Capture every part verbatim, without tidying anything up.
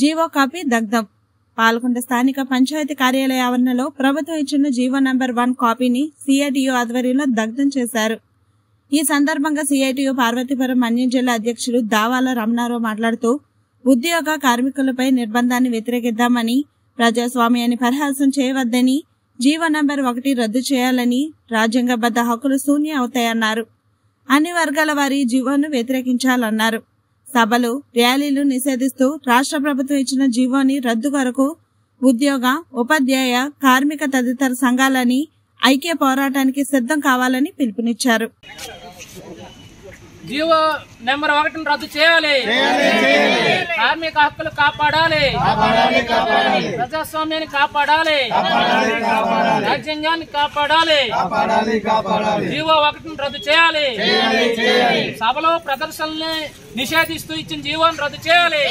GO copy దగ్ధం. పాల్గొండ స్థానిక పంచాయతీ కార్యాలయ ఆవరణలో ప్రభుత్వం ఇచ్చిన జీవో నంబర్ వన్ కాపీని సిఐటియు ఆధ్వర్యంలో దగ్ధం చేశారు. ఈ సందర్భంగా సిఐటియు పార్వతీపురం మన్యం జిల్లా అధ్యక్షులు దావాల రమణారావు మాట్లాడుతూ ఉద్యోగ కార్మికులపై నిర్బంధాన్ని వ్యతిరేకిద్దామని, ప్రజాస్వామ్యాన్ని పరిహాసం చేయవద్దని, జీవో నంబర్ ఒకటి రద్దు చేయాలని, రాజ్యాంగబద్ధ హక్కులు శూన్యం అవుతాయన్నారు. అన్ని వర్గాల వారి జీవోను వ్యతిరేకించాలన్నారు. సభలు, ర్యాలీలు నిషేధిస్తూ రాష్ట్ర ప్రభుత్వం ఇచ్చిన జీవోని రద్దు కొరకు ఉద్యోగ, ఉపాధ్యాయ, కార్మిక తదితర సంఘాలని ఐక్య పోరాటానికి సిద్ధం కావాలని పిలుపునిచ్చారు. జీవో నెంబర్ ఒకటిని రద్దు చేయాలి, కార్మిక హక్కులు కాపాడాలి, ప్రజాస్వామ్యాన్ని కాపాడాలి, రాజ్యాంగాన్ని కాపాడాలి, జీవో ఒకటిని రద్దు చేయాలి, సభలో ప్రదర్శనల్ని నిషేధిస్తూ ఇచ్చిన జీవోని రద్దు చేయాలి,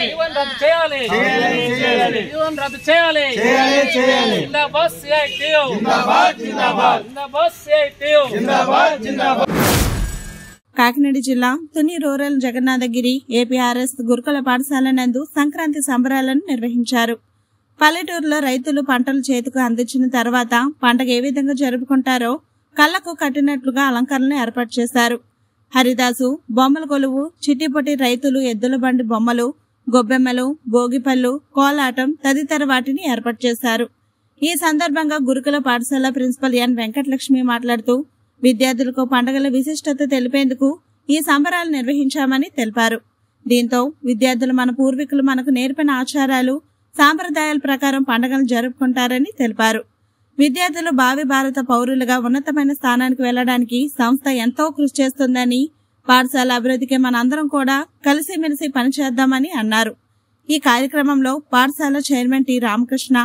జీవోని రద్దు చేయాలి, జీవోని రద్దు చేయాలి. జిందాబాద్ సిఐటియు, జిందాబాద్ జిందాబాద్, జిందాబాద్ సిఐటియు, జిందాబాద్ జిందాబాద్. కాకినాడ జిల్లా తుని రూరల్ జగన్నాథగిరి ఏపీఆర్ఎస్ గురుకుల పాఠశాల నందు సంక్రాంతి సంబరాలను నిర్వహించారు. పల్లెటూరులో రైతులు పంటలు చేతికి అందించిన తర్వాత పంటకు ఏ విధంగా జరుపుకుంటారో కళ్లకు కట్టినట్లుగా అలంకరణలు ఏర్పాటు చేశారు. హరిదాసు, బొమ్మల కొలువు, చిట్టిపొట్టి రైతులు, ఎద్దుల బండి బొమ్మలు, గొబ్బెమ్మలు, భోగిపళ్ళు, కోలాటం తదితర వాటిని ఏర్పాటు చేశారు. ఈ సందర్భంగా గురుకుల పాఠశాల ప్రిన్సిపల్ ఎన్ వెంకటలక్ష్మి మాట్లాడుతూ విద్యార్థులకు పండుగల విశిష్టత తెలిపేందుకు ఈ సంబరాలు నిర్వహించామని తెలిపారు. దీంతో విద్యార్థులు మన పూర్వీకులు మనకు నేర్పిన ఆచారాలు, సాంప్రదాయాల ప్రకారం పండుగలు జరుపుకుంటారని తెలిపారు. విద్యార్థులు భావి భారత పౌరులుగా ఉన్నతమైన స్థానానికి వెళ్లడానికి సంస్థ ఎంతో కృషి చేస్తుందని, పాఠశాల అభివృద్ధికి మనందరం కూడా కలిసిమెలిసి పనిచేద్దామని అన్నారు. ఈ కార్యక్రమంలో పాఠశాల చైర్మన్ టి రామకృష్ణ,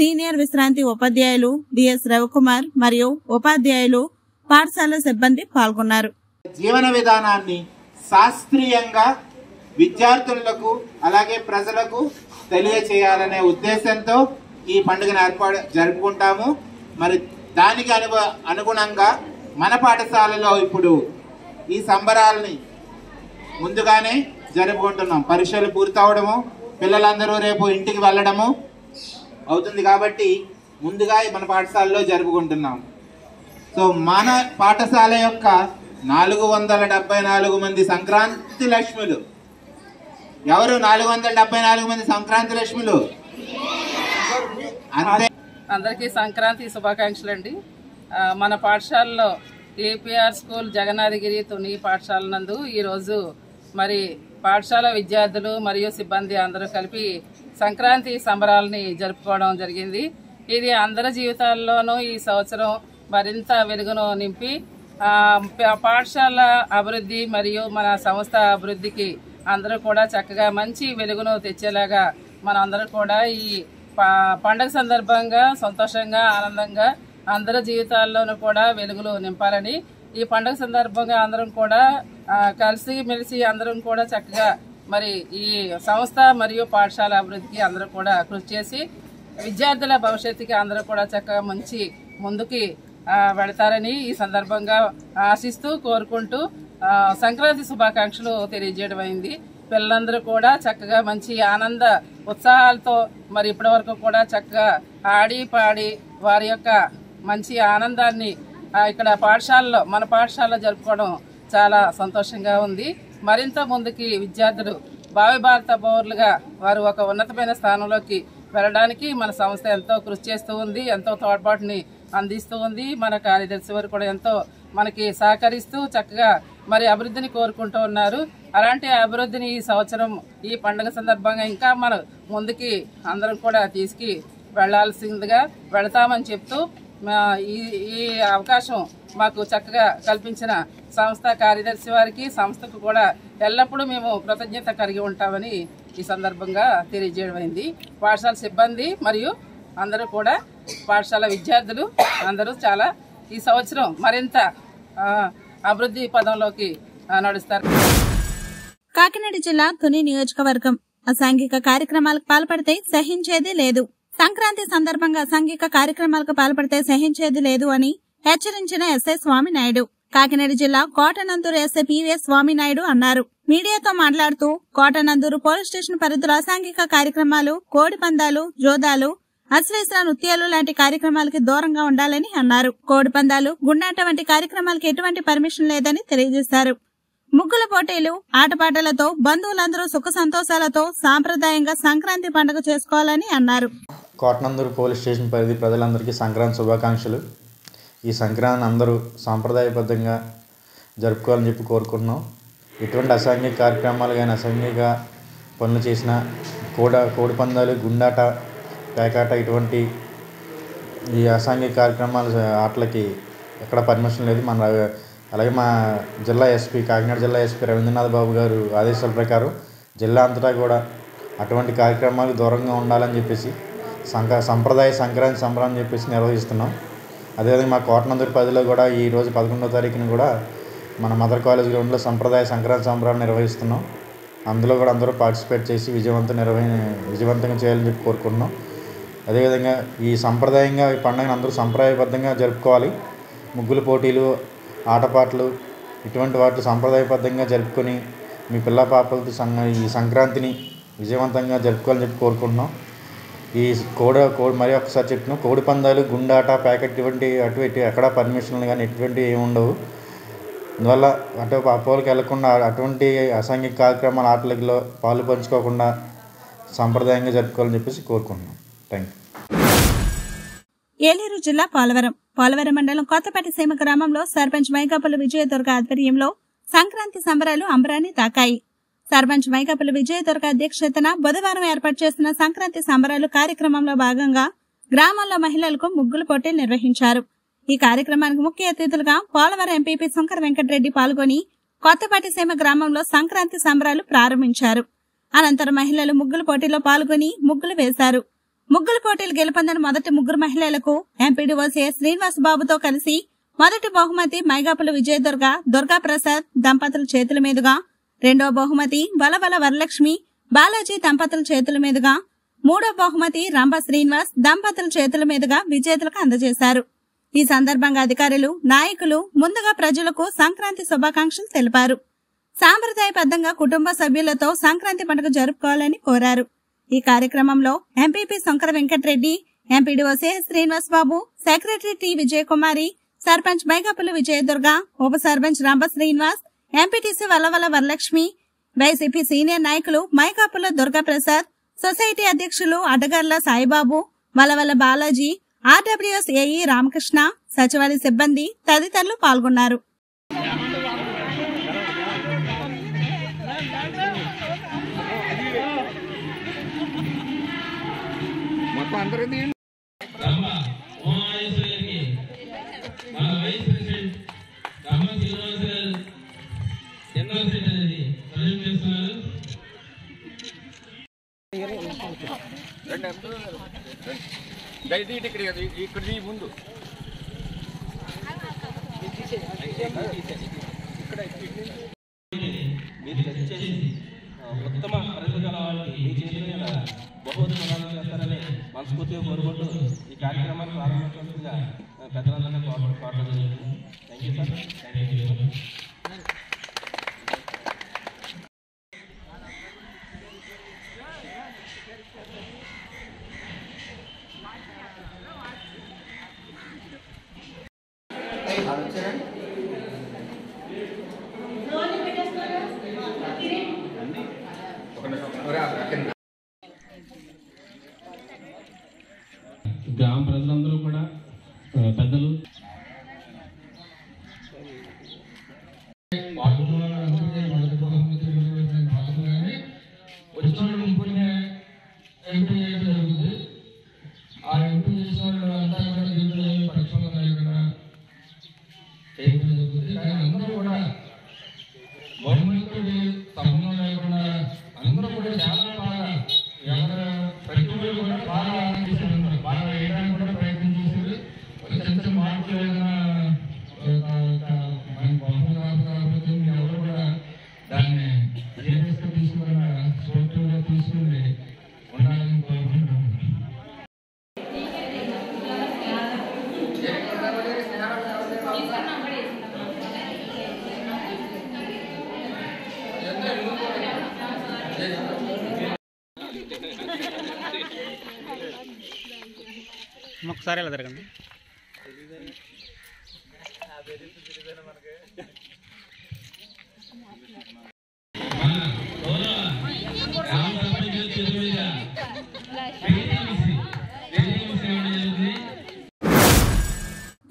సీనియర్ విశ్రాంతి ఉపాధ్యాయులు డిఎస్ రవికుమార్ మరియు ఉపాధ్యాయులు, పాఠశాల సిబ్బంది పాల్గొన్నారు. జీవన విధానాన్ని శాస్త్రీయంగా విద్యార్థులకు అలాగే ప్రజలకు తెలియచేయాలనే ఉద్దేశంతో ఈ పండుగను ఏర్పాటు జరుపుకుంటాము. మరి దానికి అను అనుగుణంగా మన పాఠశాలలో ఇప్పుడు ఈ సంబరాలని ముందుగానే జరుపుకుంటున్నాం. పరీక్షలు పూర్తవడము, పిల్లలందరూ రేపు ఇంటికి వెళ్ళడము అవుతుంది కాబట్టి ముందుగా మన పాఠశాలలో జరుపుకుంటున్నాం. సో మన పాఠశాల యొక్క నాలుగు వందల డెబ్బై నాలుగు మంది సంక్రాంతి లక్ష్ములు ఎవరు? నాలుగు వందల డెబ్బై నాలుగు మంది సంక్రాంతి లక్ష్ములు. అందరికీ సంక్రాంతి శుభాకాంక్షలు అండి. మన పాఠశాలలో ఏపీఆర్ స్కూల్ జగన్నాథగిరి తుని పాఠశాల నందు ఈరోజు మరి పాఠశాల విద్యార్థులు మరియు సిబ్బంది అందరూ కలిపి సంక్రాంతి సంబరాలని జరుపుకోవడం జరిగింది. ఇది అందరి జీవితాల్లోనూ ఈ సంవత్సరం మరింత వెలుగును నింపి పాఠశాల అభివృద్ధి మరియు మన సంస్థ అభివృద్ధికి అందరూ కూడా చక్కగా మంచి వెలుగును తెచ్చేలాగా మనం అందరూ కూడా ఈ పండుగ సందర్భంగా సంతోషంగా ఆనందంగా అందరి జీవితాల్లోనూ కూడా వెలుగులు నింపాలని, ఈ పండుగ సందర్భంగా అందరం కూడా కలిసి మెలిసి అందరం కూడా చక్కగా మరి ఈ సంస్థ మరియు పాఠశాల అభివృద్ధికి అందరూ కూడా కృషి చేసి విద్యార్థుల భవిష్యత్తుకి అందరూ కూడా చక్కగా మంచి ముందుకి వెళతారని ఈ సందర్భంగా ఆశిస్తూ కోరుకుంటూ సంక్రాంతి శుభాకాంక్షలు తెలియజేయడం అయింది. పిల్లలందరూ కూడా చక్కగా మంచి ఆనంద ఉత్సాహాలతో మరి ఇప్పటి వరకు కూడా చక్కగా ఆడి పాడి వారి యొక్క మంచి ఆనందాన్ని ఇక్కడ పాఠశాలలో మన పాఠశాలలో జరుపుకోవడం చాలా సంతోషంగా ఉంది. మరింత ముందుకి విద్యార్థులు భావి భారత పౌరులుగా వారు ఒక ఉన్నతమైన స్థానంలోకి వెళ్ళడానికి మన సంస్థ ఎంతో కృషి చేస్తూ ఉంది, ఎంతో తోడ్పాటుని అందిస్తూ ఉంది. మన కార్యదర్శి వారు కూడా ఎంతో మనకి సహకరిస్తూ చక్కగా మరి అభివృద్ధిని కోరుకుంటూ ఉన్నారు. అలాంటి అభివృద్ధిని ఈ సంవత్సరం ఈ పండుగ సందర్భంగా ఇంకా మనం ముందుకి అందరం కూడా తీసుకు వెళ్లాల్సిందిగా వెళతామని చెప్తూ ఈ ఈ అవకాశం మాకు చక్కగా కల్పించిన సంస్థ కార్యదర్శి వారికి సంస్థకు కూడా ఎల్లప్పుడూ మేము కృతజ్ఞత కలిగి ఉంటామని ఈ సందర్భంగా తెలియజేయమైంది. పాఠశాల సిబ్బంది మరియు అందరూ కూడా పాఠశాల విద్యార్థులు అందరూ చాలా ఈ సంవత్సరం మరింత అభివృద్ధి పదంలోకి నడుస్తారు. కాకినాడ జిల్లా తుని నియోజకవర్గం అసాంఘిక కార్యక్రమాలకు పాల్పడితే సహించేది లేదు, సంక్రాంతి సందర్భంగా అసాంఘిక కార్యక్రమాలకు పాల్పడితే సహించేది లేదు అని హెచ్చరించిన ఎస్ఐ స్వామినాయుడు కాకినాడ జిల్లా కోటనందూరు ఎస్ఐ పీవీ స్వామినాయుడు అన్నారు. మీడియాతో మాట్లాడుతూ కోటనందూరు పోలీస్ స్టేషన్ పరిధిలో అసాంఘిక కార్యక్రమాలు, కోడి పందాలు, జోదాలు, అశ్వేశ్వర నృత్యాలు లాంటి కార్యక్రమాలకు దూరంగా ఉండాలని అన్నారు. కోడి పందాలు, గుండాట వంటి కార్యక్రమాలకు ఎటువంటి పర్మిషన్ లేదని తెలియజేశారు. ముగ్గుల పోటీలు, ఆటపాటలతో బంధువులందరూ సుఖ సంతోషాలతో సాంప్రదాయంగా సంక్రాంతి పండుగ చేసుకోవాలని అన్నారు. కోటనందూరు పోలీస్ స్టేషన్ పరిధి ప్రజలందరికీ సంక్రాంతి శుభాకాంక్షలు. ఈ సంక్రాంతి అందరూ సాంప్రదాయబద్ధంగా జరుపుకోవాలని చెప్పి కోరుకుంటున్నాం. ఎటువంటి అసాంఘిక కార్యక్రమాలు కానీ అసాంఘిక పనులు చేసిన కోడ కోడి పందాలు, గుండాట, పేకాట ఇటువంటి ఈ అసాంఘిక కార్యక్రమాలు ఆటలకి ఎక్కడ పర్మిషన్ లేదు. మన అలాగే మా జిల్లా ఎస్పీ కాకినాడ జిల్లా ఎస్పీ రవీంద్రనాథ్ బాబు గారు ఆదేశాల ప్రకారం జిల్లా అంతటా కూడా అటువంటి కార్యక్రమాలకు దూరంగా ఉండాలని చెప్పేసి సంక సంప్రదాయ సంక్రాంతి సంబరం చెప్పేసి నిర్వహిస్తున్నాం. అదేవిధంగా మా కోటనందూరు పదిలో కూడా ఈరోజు పదకొండో తారీఖున కూడా మన మదర్ కాలేజ్ గ్రౌండ్లో సంప్రదాయ సంక్రాంతి సంబరాన్ని నిర్వహిస్తున్నాం. అందులో కూడా అందరూ పార్టిసిపేట్ చేసి విజయవంతం నిర్వహి విజయవంతంగా చేయాలని చెప్పి కోరుకుంటున్నాం. అదేవిధంగా ఈ సంప్రదాయంగా ఈ పండుగను అందరూ సంప్రదాయబద్ధంగా జరుపుకోవాలి. ముగ్గుల పోటీలు, ఆటపాటలు ఇటువంటి వాటిని సాంప్రదాయబద్ధంగా జరుపుకొని మీ పిల్ల పాపలతో సంగ ఈ సంక్రాంతిని విజయవంతంగా జరుపుకోవాలని చెప్పి కోరుకుంటున్నాం. ఈ కోడ కోడి మరీ ఒకసారి చెప్తున్నాం, కోడి పందాలు, గుండాట, ప్యాకెట్ ఇటువంటి అటు ఇటు ఎక్కడా పర్మిషన్లు కానీ ఎటువంటి ఏమి ఉండవు. అందువల్ల అటు పాపలకి వెళ్లకుండా అటువంటి అసాంఘిక కార్యక్రమాల ఆటలలో పాలు పంచుకోకుండా సాంప్రదాయంగా జరుపుకోవాలని చెప్పేసి కోరుకుంటున్నాం. Thank you. ఏలేరు జిల్లా పోలవరం పోలవరం మండలం కొత్తపేట సీమ గ్రామంలో సర్పంచ్ మైకాపల్లి విజయదుర్గ ఆధ్వర్యంలో సంక్రాంతి సంబరాలు అంబరాన్ని తాకాయి. సర్పంచ్ మైకాపల్లి విజయదుర్గ అధ్యక్షతన బుధవారం ఏర్పాటు చేసిన సంక్రాంతి సంబరాలు కార్యక్రమంలో భాగంగా గ్రామంలో మహిళలకు ముగ్గుల పోటీలు నిర్వహించారు. ఈ కార్యక్రమానికి ముఖ్య అతిథులుగా పోలవరం ఎంపీపీ శంకర్ వెంకటరెడ్డి పాల్గొని కొత్తపేట సీమ గ్రామంలో సంక్రాంతి సంబరాలు ప్రారంభించారు. అనంతరం మహిళలు ముగ్గుల పోటీలో పాల్గొని ముగ్గులు వేశారు. ముగ్గుల పోటీలు గెలుపొందిన మొదటి ముగ్గురు మహిళలకు ఎంపీడీఓ సిఎస్ శ్రీనివాస్ బాబుతో కలిసి మొదటి బహుమతి మైగాపుల విజయదుర్గ, దుర్గాప్రసాద్ దంపతుల చేతుల మీదుగా, రెండో బహుమతి వలవల వరలక్ష్మి, బాలాజీ దంపతుల చేతుల మీదుగా, మూడో బహుమతి రంభ శ్రీనివాస్ దంపతుల చేతుల మీదుగా విజేతలకు అందజేశారు. ఈ సందర్భంగా అధికారులు, నాయకులు ముందుగా ప్రజలకు సంక్రాంతి శుభాకాంక్షలు తెలిపారు. సాంప్రదాయబద్ధంగా కుటుంబ సభ్యులతో సంక్రాంతి పండుగ జరుపుకోవాలని కోరారు. ఈ కార్యక్రమంలో MPP Shankara Venkatareddy, MPDO CH Srinivas Babu, secretary T Vijayakumari, sarpanch Maikapalli Vijayadurga, ఉప sarpanch Rambha Srinivas, MPTC Vallavala Varalakshmi, YCP senior నాయకులు మైకాపల్లి దుర్గాప్రసాద్, సొసైటీ అధ్యక్షులు అడ్డగర్ల సాయిబాబు, వల్లవల బాలాజీ, ఆర్డబ్ల్యూఎస్ ఏఈ రామకృష్ణ, సచివాలయ సిబ్బంది తదితరులు పాల్గొన్నారు. अंदर रामा ओएसएल के मां वाइस प्रेसिडेंट रामा जिलासल जनरल सेक्रेटरी रजनी सर जल्दी टिकड़ी इकडनी ముందు ఇక్కడ మీరు వచ్చేసి ఉత్తమ ప్రజలవాళ్ళకి మీ చేతుల బహుమతి ప్రదానం చేస్తారని మనస్ఫూర్తిగా కోరుకుంటూ ఈ కార్యక్రమాన్ని ప్రారంభించవలసిందిగా పెద్దలందరినీ కోరడం జరుగుతుంది. Thank you sir. Thank you. గ్రామ ప్రజలందరూ కూడా పెద్దలు అందరూ కూడా చాలా బాగా ఎవరు ప్రతి కూడా బాగా బాగా వేయడానికి కూడా ప్రయత్నం ఒకసారి ఇలా తిరగండి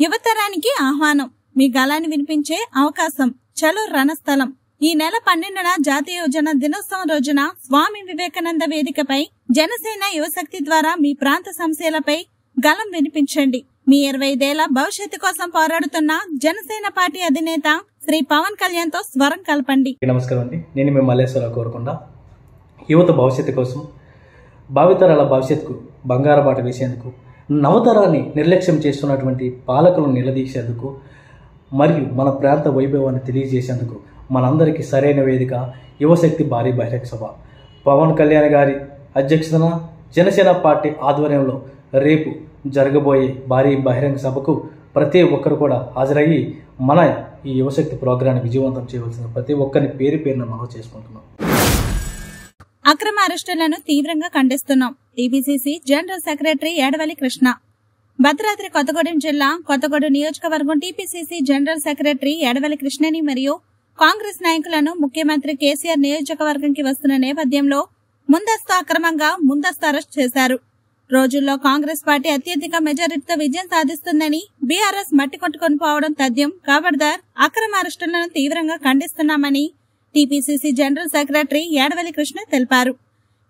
యువతరానికి ఆహ్వానం మీ గాలాన్ని వినిపించే అవకాశం చలో రణస్థలం ఈ నెల పన్నెండున జాతీయ యువజన దినోత్సవం రోజున స్వామి వివేకానంద వేదికపై జనసేన యువశక్తి ద్వారా మీ ప్రాంత సమస్యలపై గళం వినిపించండి మీ ఇరవై ఐదేళ్ల భవిష్యత్తు కోసం పోరాడుతున్న జనసేన పార్టీ అధినేత శ్రీ పవన్ కళ్యాణ్ తో స్వరం కలపండి నమస్కారం అండి నేను మీ మల్లేశ్వరరావు కోరుకుంటా యువత భవిష్యత్తు కోసం భావితరాల భవిష్యత్తుకు బంగారు బాట వేసేందుకు నవతరాన్ని నిర్లక్ష్యం చేస్తున్నటువంటి పాలకులను నిలదీసేందుకు మరియు మన ప్రాంత వైభవాన్ని తెలియజేసేందుకు మనందరికీ సరైన వేదిక యువశక్తి భారీ బహిరంగ సభ పవన్ కళ్యాణ్ గారి అధ్యక్షతన జనసేన పార్టీ ఆధ్వర్యంలో రేపు జరగబోయే భారీ బహిరంగ సభకు ప్రతి ఒక్కరు కూడా హాజరయ్యి మన ఈ యువశక్తి ప్రోగ్రాన్ని విజయవంతం చేయవలసిన ప్రతి ఒక్కరిని పేరు పేరున మనం చేసుకుంటున్నాం అక్రమ అరెస్టులను తీవ్రంగా ఖండిస్తున్నాం TPCC general secretary Edavalli Krishna Bhadradri Kothagudem జిల్లా కొత్తగూడెం నియోజకవర్గం టీపీసీసీ జనరల్ సెక్రటరీ ఏడవల్లి కృష్ణని మరియు కాంగ్రెస్ నాయకులను ముఖ్యమంత్రి కేసీఆర్ నియోజకవర్గంకి వస్తున్న నేపథ్యంలో ముందస్తు అక్రమంగా ముందస్తు అరెస్ట్ చేశారు రోజుల్లో కాంగ్రెస్ పార్టీ అత్యధిక మెజారిటీతో విజయం సాధిస్తుందని బీఆర్ఎస్ మట్టి కొట్టుకొని పోవడం తథ్యం కాబడ్దార్ అక్రమ అరెస్టులను తీవ్రంగా ఖండిస్తున్నామని TPCC general secretary Edavalli Krishna తెలిపారు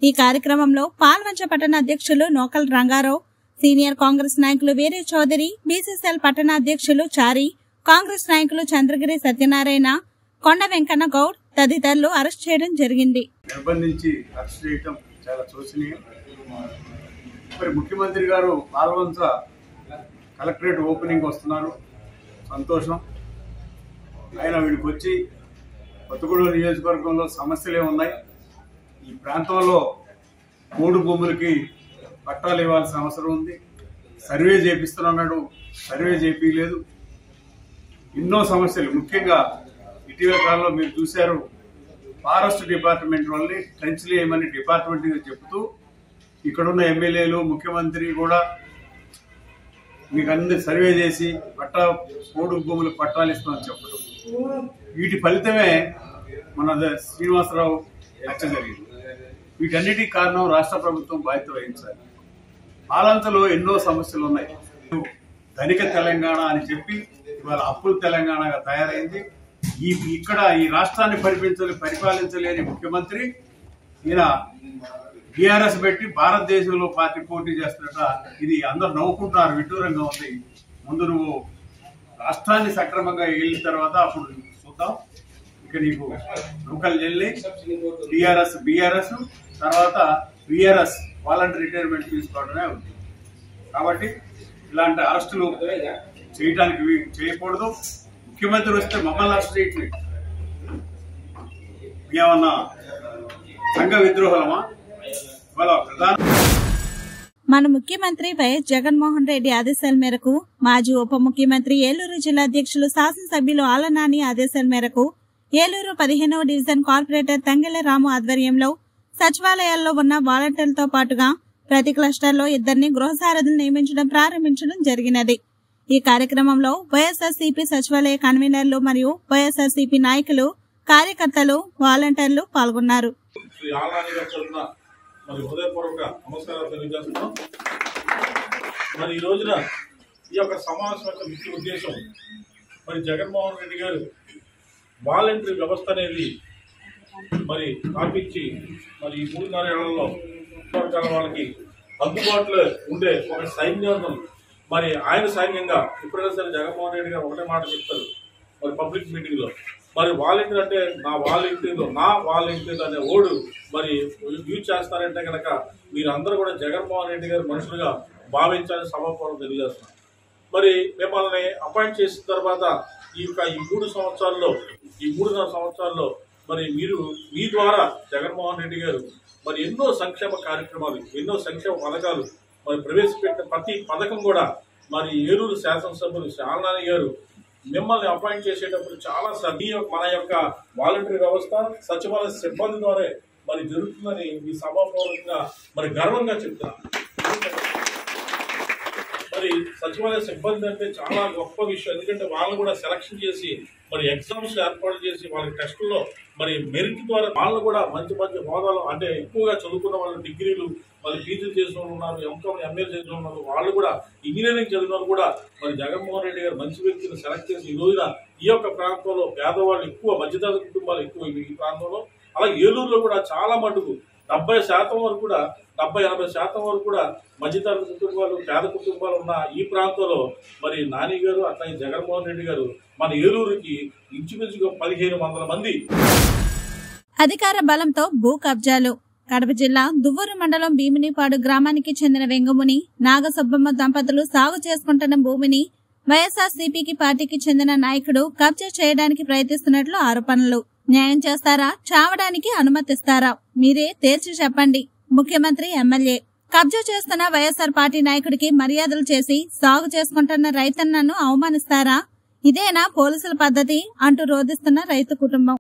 ఈ కార్యక్రమంలో పాల్వంచ పట్టణ అధ్యక్షులు నోకల్ రంగారావు సీనియర్ కాంగ్రెస్ నాయకులు వీరే చౌదరి బీసీసీఎల్ పట్టణ అధ్యక్షులు చారి కాంగ్రెస్ నాయకులు చంద్రగిరి సత్యనారాయణ కొండ వెంకన్న గౌడ్ తదితరులు అరెస్ట్ చేయడం జరిగింది నిర్బంధించి అరెస్ట్ చేయడం చాలా శోచనీయం మరి ముఖ్యమంత్రి గారు పాల్వంచ కలెక్టరేట్ ఓపెనింగ్ వస్తున్నారు సంతోషం ఆయన వీడికి వచ్చి కొత్తగూడెం నియోజకవర్గంలో సమస్యలే ఉన్నాయి ఈ ప్రాంతంలో మూడు భూములకి పట్టాలు ఇవ్వాల్సిన అవసరం ఉంది సర్వే చేపిస్తున్నాడు సర్వే చేపియలేదు ఎన్నో సమస్యలు ముఖ్యంగా ఇటీవల కాలంలో మీరు చూశారు ఫారెస్ట్ డిపార్ట్మెంట్ వాళ్ళని ట్రెంచ్లు వేయమని డిపార్ట్మెంట్గా చెప్తూ ఇక్కడున్న ఎమ్మెల్యేలు ముఖ్యమంత్రి కూడా మీకు అందరి సర్వే చేసి పట్టా మూడు భూములకు పట్టాలు ఇస్తామని చెప్పడం వీటి ఫలితమే మన శ్రీనివాసరావు హత్య జరిగింది వీటన్నిటి కారణం రాష్ట్ర ప్రభుత్వం బాధ్యత వహించాలి పాలంతలో ఎన్నో సమస్యలు ఉన్నాయి ధనిక తెలంగాణ అని చెప్పి ఇవాళ అప్పుల తెలంగాణగా తయారైంది ఈ ఇక్కడ ఈ రాష్ట్రాన్ని పరిపించలే పరిపాలించలేని ముఖ్యమంత్రి ఈయన బీఆర్ఎస్ పెట్టి భారతదేశంలో పార్టీ పోటీ చేస్తున్నట్ట ఇది అందరు నవ్వుకుంటున్నారు విడ్డూరంగా ఉంది ముందు నువ్వు రాష్ట్రాన్ని సక్రమంగా వెళ్ళిన తర్వాత అప్పుడు చూద్దాం ఇక నీకు లోకల్ వెళ్ళి టీఆర్ఎస్ బీఆర్ఎస్ తర్వాత విఆర్ఎస్ వాలంటీర్ రిటైర్మెంట్ తీసుకోవడమే ఉంది కాబట్టి ఇలాంటి అరెస్టులు చేయడానికి చేయకూడదు ముఖ్యమంత్రి వస్తే మమ్మల్ని అరెస్ట్ చేయట్లేదు ఏమన్నా సంఘ విద్రోహమా ప్రధాన మన ముఖ్యమంత్రి వైఎస్ జగన్మోహన్ రెడ్డి ఆదేశాల మేరకు మాజీ ఉప ముఖ్యమంత్రి ఏలూరు జిల్లా అధ్యక్షులు శాసనసభ్యులు ఆలనాని ఆదేశాల మేరకు ఏలూరు పదిహేనవ డివిజన్ కార్పొరేటర్ తంగెల రాము ఆధ్వర్యంలో సచివాలయాల్లో ఉన్న వాలంటీర్లతో పాటుగా ప్రతి క్లస్టర్లో ఇద్దరిని గృహ సారథులు నియమించడం ప్రారంభించడం జరిగినది ఈ కార్యక్రమంలో వైఎస్ఆర్సీపీ సచివాలయ కన్వీనర్లు మరియు వైఎస్ఆర్సీపీ నాయకులు కార్యకర్తలు వాలంటీర్లు పాల్గొన్నారు వాలంటరీ వ్యవస్థ అనేది మరి స్థాపించి మరి ఈ మూడున్నర ఏళ్లలో వర్గాల వాళ్ళకి అందుబాటులో ఉండే ఒక సైన్యం మరి ఆయన సైన్యంగా ఎప్పుడైనా సరే జగన్మోహన్ రెడ్డి గారు ఒకటే మాట చెప్తారు మరి పబ్లిక్ మీటింగ్లో మరి వాలంటీర్ అంటే నా వాలంటీర్లు నా వాలంటీర్లు అనే ఓడు మరి యూజ్ చేస్తారంటే కనుక మీరందరూ కూడా జగన్మోహన్ రెడ్డి గారు మనుషులుగా భావించాలని సమాపూర్వం తెలియజేస్తున్నారు మరి మిమ్మల్ని అపాయింట్ చేసిన తర్వాత ఈ యొక్క ఈ మూడు సంవత్సరాల్లో ఈ మూడున్నర సంవత్సరాల్లో మరి మీరు మీ ద్వారా జగన్మోహన్ రెడ్డి గారు మరి ఎన్నో సంక్షేమ కార్యక్రమాలు ఎన్నో సంక్షేమ పథకాలు మరి ప్రవేశపెట్టిన ప్రతి పథకం కూడా మరి ఏలూరు శాసనసభ్యులు శాలనాని గారు మిమ్మల్ని అపాయింట్ చేసేటప్పుడు చాలా సభ్య మన యొక్క వాలంటరీ వ్యవస్థ సచివాలయ సిబ్బంది ద్వారా మరి జరుగుతుందని ఈ సభాపూర్వకంగా మరి గర్వంగా చెప్తున్నాను మరి సచివాలయ సిబ్బంది అంటే చాలా గొప్ప విషయం. ఎందుకంటే వాళ్ళు కూడా సెలక్షన్ చేసి మరి ఎగ్జామ్స్ ఏర్పాటు చేసి వాళ్ళ టెస్టుల్లో మరి మెరిట్ ద్వారా వాళ్ళు కూడా మంచి మంచి హోదాలు అంటే ఎక్కువగా చదువుకున్న వాళ్ళు డిగ్రీలు మరి పీజీలు చేసిన వాళ్ళు ఉన్నారు, ఎంకామ్ ఎంఏ చేసిన వాళ్ళు వాళ్ళు కూడా ఇంజనీరింగ్ చదివిన వాళ్ళు కూడా మరి జగన్మోహన్ రెడ్డి గారు మంచి వ్యక్తిని సెలెక్ట్ చేసి ఈ రోజున ఈ యొక్క ప్రాంతంలో పేదవాళ్ళు ఎక్కువ మధ్యతరగతి కుటుంబాలు ఎక్కువ ఈ ప్రాంతంలో. అలాగే ఏలూరులో కూడా చాలా మటుకు డెబ్బై శాతం వరకు కూడా డెబ్బై ఎనభై శాతం వరకు కూడా మధ్యతరగతి కుటుంబాలు పేద కుటుంబాలు ఉన్న ఈ ప్రాంతంలో మరి నాని గారు అట్లాగే జగన్మోహన్ రెడ్డి గారు మన ఏలూరుకి ఇంచుమించుగా పదిహేను వందల మంది అధికార బలంతో భూ కబ్జాలు. కడప జిల్లా దువ్వూరు మండలం భీమినిపాడు గ్రామానికి చెందిన వెంగముని నాగసుబ్బమ్మ దంపతులు సాగు చేసుకుంటున్న భూమిని వైఎస్ఆర్సీపీకి పార్టీకి చెందిన నాయకుడు కబ్జా చేయడానికి ప్రయత్నిస్తున్నట్లు ఆరోపణలు. న్యాయం చేస్తారా, చావడానికి అనుమతిస్తారా, మీరే తేల్చి చెప్పండి. ముఖ్యమంత్రి, ఎమ్మెల్యే కబ్జా చేస్తున్న వైఎస్ఆర్ పార్టీ నాయకుడికి మర్యాదలు చేసి సాగు చేసుకుంటున్న రైతన్నను అవమానిస్తారా? ఇదేనా పోలీసుల పద్ధతి అంటూ రోధిస్తున్న రైతు కుటుంబం.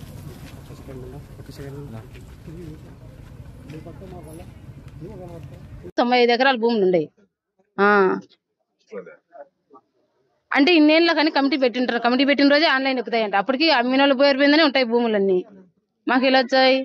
తొంభై ఐదు ఎకరాల భూములు ఉండేవి అంటే ఇన్నేళ్ళ కానీ కమిటీ పెట్టింటారు. కమిటీ పెట్టిన రోజే ఆన్లైన్ ఎక్కుతాయంట. అప్పటికి అమ్మిన వాళ్ళు పోయిపోయిందని ఉంటాయి భూములన్నీ. మాకు ఇలా వచ్చాయి.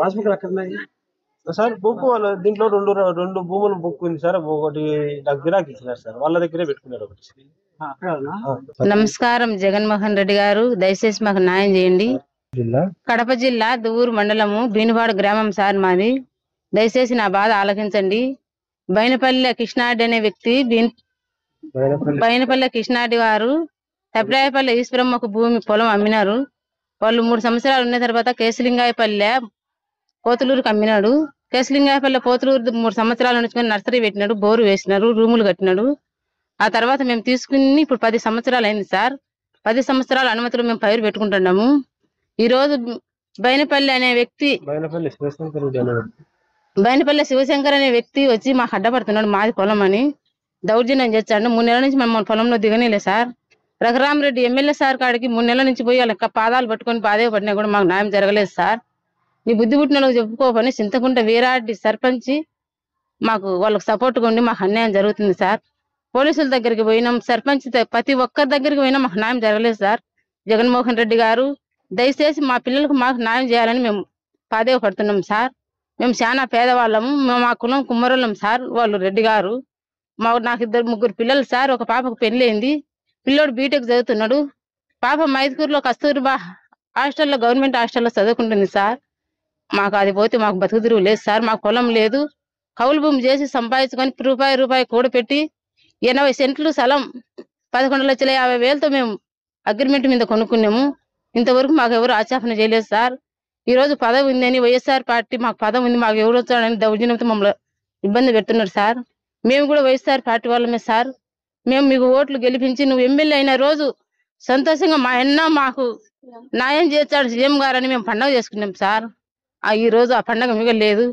పాస్బుక్ అక్కడ సార్ బుక్ వాళ్ళ దీంట్లో రెండు రెండు భూములు బుక్ ఉంది సార్. ఒకటి గిరాకీ ఇచ్చినారు సార్, వాళ్ళ దగ్గరే పెట్టుకున్నారు ఒకటి. నమస్కారం జగన్మోహన్ రెడ్డి గారు, దయచేసి మాకు న్యాయం చేయండి. కడప జిల్లా దువ్వూరు మండలము భీనివాడు గ్రామం సార్ మాది. దయచేసి నా బాధ ఆలకించండి. బైనపల్లె కృష్ణారెడ్డి అనే వ్యక్తి బైనపల్లె కృష్ణారెడ్డి గారు తప్పిరాయపల్లె ఈశ్వరమ్మకు భూమి పొలం అమ్మినారు. వాళ్ళు మూడు సంవత్సరాలు ఉన్న తర్వాత కేసులింగాయపల్లె పోతులూరుకి అమ్మినాడు. కేసులింగాయపల్లె పోతులూరు మూడు సంవత్సరాలు నుంచుకొని నర్సరీ పెట్టినాడు, బోరు వేసినారు, రూములు కట్టినాడు. ఆ తర్వాత మేము తీసుకుని ఇప్పుడు పది సంవత్సరాలు అయింది సార్. పది సంవత్సరాల అనుమతులు మేము పైరు పెట్టుకుంటున్నాము. ఈ రోజు బైనపల్లి అనే వ్యక్తి బైనపల్లి శివశంకర్ అనే వ్యక్తి వచ్చి మాకు అడ్డపడుతున్నాడు, మాది పొలం అని దౌర్జన్యం చేస్తాడు. మూడు నెలల నుంచి మమ్మల్ని పొలంలో దిగనేలే సార్. రఘురామరెడ్డి ఎమ్మెల్యే సార్ కాడికి మూడు నెలల నుంచి పోయి వాళ్ళ పాదాలు పట్టుకొని బాధ పడినా కూడా మాకు న్యాయం జరగలేదు సార్. నీ బుద్ధి పుట్టినకు చెప్పుకోపని చింతకుంట వీరారెడ్డి సర్పంచ్ మాకు వాళ్ళకు సపోర్ట్గా ఉండి మాకు అన్యాయం జరుగుతుంది సార్. పోలీసుల దగ్గరికి పోయినాం, సర్పంచ్ ప్రతి ఒక్కరి దగ్గరికి పోయినా మాకు న్యాయం జరగలేదు సార్. జగన్మోహన్ రెడ్డి గారు దయచేసి మా పిల్లలకు మాకు న్యాయం చేయాలని మేము పాదేపడుతున్నాం సార్. మేము చాలా పేదవాళ్ళము, మేము మా కులం కుమ్మరోళ్ళం సార్. వాళ్ళు రెడ్డి గారు మా నాకు ఇద్దరు ముగ్గురు పిల్లలు సార్. ఒక పాపకు పెళ్లి అయింది, పిల్లోడు బీటెక్ చదువుతున్నాడు. పాప మైదుకూరులో కస్తూరిబా హాస్టల్లో గవర్నమెంట్ హాస్టల్లో చదువుకుంటుంది సార్. మాకు అది పోతే మాకు బతుకుదురు లేదు సార్. మాకు పొలం లేదు. కౌలు భూమి చేసి సంపాదించుకొని రూపాయి రూపాయి కూడపెట్టి ఎనభై సెంట్లు స్థలం పదకొండు లక్షల యాభై వేలతో మేము అగ్రిమెంట్ మీద కొనుక్కున్నాము. ఇంతవరకు మాకు ఎవరు ఆచాపన చేయలేదు సార్. ఈ రోజు పదవి ఉందని వైఎస్ఆర్ పార్టీ మాకు పదవి ఉంది, మాకు ఎవరు వచ్చాడని దౌర్జన్యంతో మమ్మల్ని ఇబ్బంది పెడుతున్నారు సార్. మేము కూడా వైఎస్ఆర్ పార్టీ వాళ్ళమే సార్. మేము మీకు ఓట్లు గెలిపించి నువ్వు ఎమ్మెల్యే అయిన రోజు సంతోషంగా మా అన్న మాకు న్యాయం చేస్తాడు సీఎం గారని మేము పండగ చేసుకున్నాం సార్. ఆ ఈ రోజు ఆ పండగ మిగలేదు.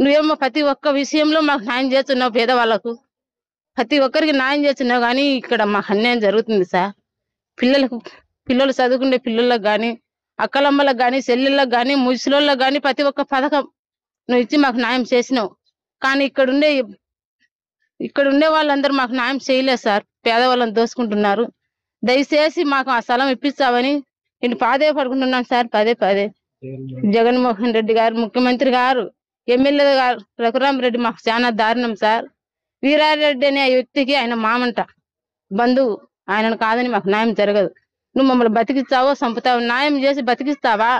నువ్వేమో ప్రతి ఒక్క విషయంలో మాకు న్యాయం చేస్తున్నావు, పేదవాళ్లకు ప్రతి ఒక్కరికి న్యాయం చేస్తున్నావు, కానీ ఇక్కడ మాకు అన్యాయం జరుగుతుంది సార్. పిల్లలకు పిల్లలు చదువుకునే పిల్లలకు కానీ అక్కలమ్మలకు కానీ చెల్లెళ్ళకు కానీ ముసలోళ్ళకు కానీ ప్రతి ఒక్క పథకం నువ్వు ఇచ్చి మాకు న్యాయం చేసినావు. కానీ ఇక్కడుండే ఇక్కడ ఉండే వాళ్ళందరూ మాకు న్యాయం చేయలేదు సార్. పేదవాళ్ళని దోసుకుంటున్నారు. దయచేసి మాకు ఆ స్థలం ఇప్పిస్తామని నేను పాదే పడుకుంటున్నాను సార్. పదే పదే జగన్మోహన్ రెడ్డి గారు, ముఖ్యమంత్రి గారు, ఎమ్మెల్యే గారు రఘురామరెడ్డి మాకు చాలా దారుణం సార్. వీరారెడ్డి అనే వ్యక్తికి ఆయన మామంట బంధువు, ఆయనను కాదని మాకు న్యాయం జరగదు. నువ్వు మమ్మల్ని బతికిస్తావో చంపుతావో, న్యాయం చేసి బతికిస్తావా,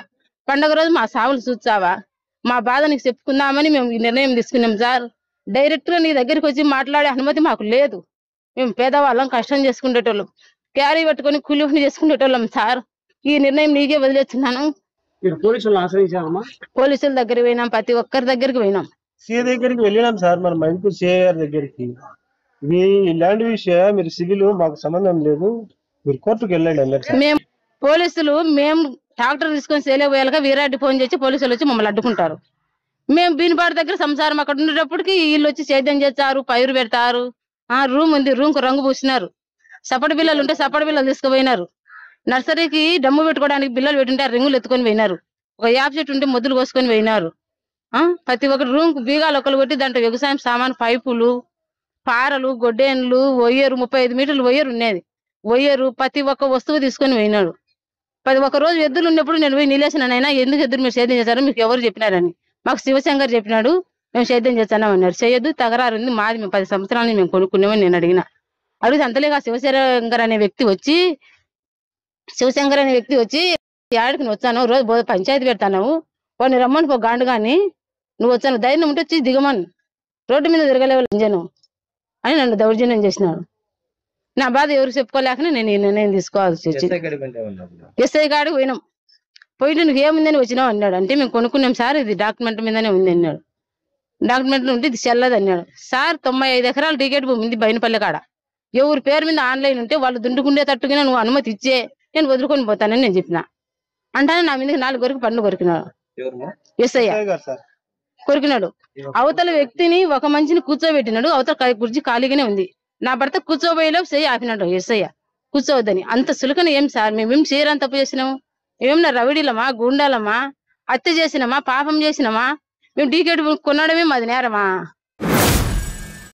పండుగ రోజు మా సావులు చూస్తావా, మా బాధ నీకు చెప్పుకుందామని మేము ఈ నిర్ణయం తీసుకున్నాం సార్. డైరెక్ట్గా నీ దగ్గరికి వచ్చి మాట్లాడే అనుమతి మాకు లేదు. మేము పేదవాళ్ళం, కష్టం చేసుకునేటోళ్ళం, క్యారీ పట్టుకొని కూలి చేసుకునేటోళ్ళం సార్. ఈ నిర్ణయం నీకే వదిలేస్తున్నాను. పోలీసులు ఆశ్రయించామా? పోలీసుల దగ్గర పోయినాం, ప్రతి ఒక్కరి దగ్గరికి పోయినాం, సీఏ దగ్గరికి వెళ్ళినాం సార్. మన మైండ్ సీఏ గారి దగ్గరికి మీ ల్యాండ్ విషయం మీరు సివిల్ మాకు సంబంధం లేదు, మీరు కోర్టుకు వెళ్ళండి. మేము పోలీసులు మేము ట్రాక్టర్ తీసుకొని సేలే పోయాలగా వీరారెడ్డి ఫోన్ చేసి పోలీసులు వచ్చి మమ్మల్ని అడ్డుకుంటారు. మేము బీన్బాడు దగ్గర సంసారం అక్కడ ఉండేటప్పటికి వీళ్ళు వచ్చి సేద్యం చేస్తారు, పైరు పెడతారు, ఆ రూమ్ ఉంది రూమ్ కు రంగు పూసినారు, సపడి బిల్లలు ఉంటే సపడి బిల్లలు తీసుకుపోయినారు, నర్సరీకి డమ్ము పెట్టుకోవడానికి బిల్లలు పెట్టుంటే ఆ రింగులు ఎత్తుకొని పోయినారు, ఒక యాప్ చెట్టు ఉంటే మొద్దులు కోసుకొని పోయినారు, ఆ ప్రతి ఒక్కటి రూమ్ కు బీగాలు ఒకరు కొట్టి దాంట్లో వ్యవసాయం సామాన్ పైపులు పారలు గొడ్డేన్లు ఒయ్యరు ముప్పై ఐదు మీటర్లు ఒయ్యరు ఉండేది, ఒయ్యరు ప్రతి ఒక్క వస్తువు తీసుకొని పోయినాడు. ప్రతి ఒక్క రోజు ఎద్దులు ఉన్నప్పుడు నేను పోయి నిలేసినైనా ఎందుకు ఎద్దులు మీరు సేద్యం చేశారు మీకు ఎవరు చెప్పినారని, మాకు శివశంకర్ చెప్పినాడు మేము సేద్యం చేస్తాను అన్నారు. చేయొద్దు తగరారు ఉంది మాది మేము పది సంవత్సరాలని మేము కొనుక్కున్నామని నేను అడిగిన అడిగితే అంతలేగా శివశంకర్ అనే వ్యక్తి వచ్చి శివశంకర్ అనే వ్యక్తి వచ్చి ఏడాడికి నువ్వు వచ్చాను రోజు పంచాయతీ పెడతాను వాడిని రమ్మని పో గాండు కానీ నువ్వు వచ్చాను ధైర్యం ఉంటే వచ్చి దిగమను రోడ్డు మీద తిరగలేవాళ్ళు అంజను అని నన్ను దౌర్జన్యం చేసినాడు. నా బాధ ఎవరు చెప్పుకోలేకనే నేను ఈ నిర్ణయం తీసుకోవాల్సి వచ్చింది. ఎస్ఐ గారికి పోయినాం, పోయిన నువ్వు ఏముందని వచ్చినావు అన్నాడు. అంటే మేము కొనుక్కున్నాం సార్ ఇది డాక్యుమెంట్ మీదనే ఉంది అన్నాడు. డాక్యుమెంట్ ఉంటే ఇది చెల్లదు అన్నాడు. సార్ తొంభై ఐదు ఎకరాలు టికెట్ భూమి ఉంది బైనపల్లి కాడ, ఎవరి పేరు మీద ఆన్లైన్ ఉంటే వాళ్ళు దుండుకుండే తట్టుకునే నువ్వు అనుమతి ఇచ్చే నేను వదులుకొని పోతానని నేను చెప్పిన అంటానే నా మీద నాలుగు వరకు పన్ను కొరికినాడు ఎస్ఐ కొరికినాడు. అవతల వ్యక్తిని ఒక మనిషిని కూర్చోబెట్టినాడు, అవతల గురించి ఖాళీగానే ఉంది. నా భర్త కూర్చోబోయేలోపు సై ఆపినాడు ఎస్ఐ కూర్చోవద్దని. అంత సులుకన ఏం సార్ మేమేం చేయరాని తప్పు చేసినాము, ఏమన్నా రవిడీలమా గుండాలమా హత్య చేసినామా పాపం చేసినామా, మేము టికెట్ కొనడమే మాది నేరమా